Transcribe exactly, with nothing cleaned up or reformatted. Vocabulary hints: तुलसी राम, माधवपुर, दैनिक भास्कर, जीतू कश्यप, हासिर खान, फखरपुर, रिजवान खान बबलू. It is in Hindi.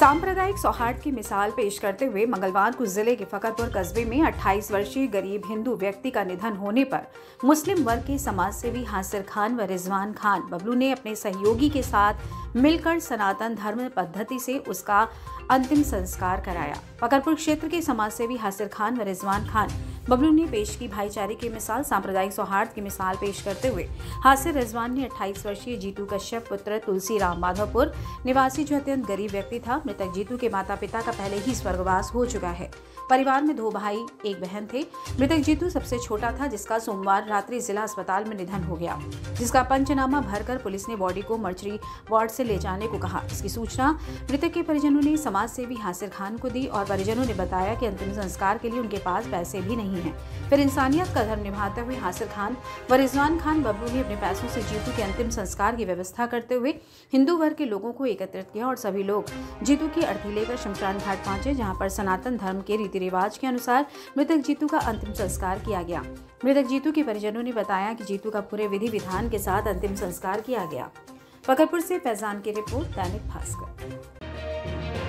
सांप्रदायिक सौहार्द की मिसाल पेश करते हुए मंगलवार को जिले के फखरपुर कस्बे में अट्ठाईस वर्षीय गरीब हिंदू व्यक्ति का निधन होने पर मुस्लिम वर्ग के समाजसेवी हासिर खान व रिजवान खान बबलू ने अपने सहयोगी के साथ मिलकर सनातन धर्म पद्धति से उसका अंतिम संस्कार कराया। फखरपुर क्षेत्र के समाजसेवी हासिर खान व रिजवान खान बबलू ने पेश की भाईचारे की मिसाल। सांप्रदायिक सौहार्द की मिसाल पेश करते हुए हासिर रिजवान ने अट्ठाईस वर्षीय जीतू कश्यप पुत्र तुलसी राम माधवपुर निवासी जो अत्यंत गरीब व्यक्ति था। मृतक जीतू के माता पिता का पहले ही स्वर्गवास हो चुका है। परिवार में दो भाई एक बहन थे। मृतक जीतू सबसे छोटा था, जिसका सोमवार रात्रि जिला अस्पताल में निधन हो गया, जिसका पंचनामा भरकर पुलिस ने बॉडी को मर्चरी वार्ड से ले जाने को कहा। इसकी सूचना मृतक के परिजनों ने समाजसेवी हासिर खान को दी और परिजनों ने बताया कि अंतिम संस्कार के लिए उनके पास पैसे भी नहीं है। फिर इंसानियत का धर्म निभाते हुए हासिर खान व रिजवान खान बबलू ने अपने पैसों से जीतू के अंतिम संस्कार की व्यवस्था करते हुए हिंदू वर्ग के लोगों को एकत्रित किया और सभी लोग जीतू की अर्थी लेकर शमशान घाट पहुंचे, जहां पर सनातन धर्म के रीति रिवाज के अनुसार मृतक जीतू का अंतिम संस्कार किया गया। मृतक जीतू के परिजनों ने बताया कि जीतू का पूरे विधि विधान के साथ अंतिम संस्कार किया गया। फखरपुर से फैजान की रिपोर्ट, दैनिक भास्कर।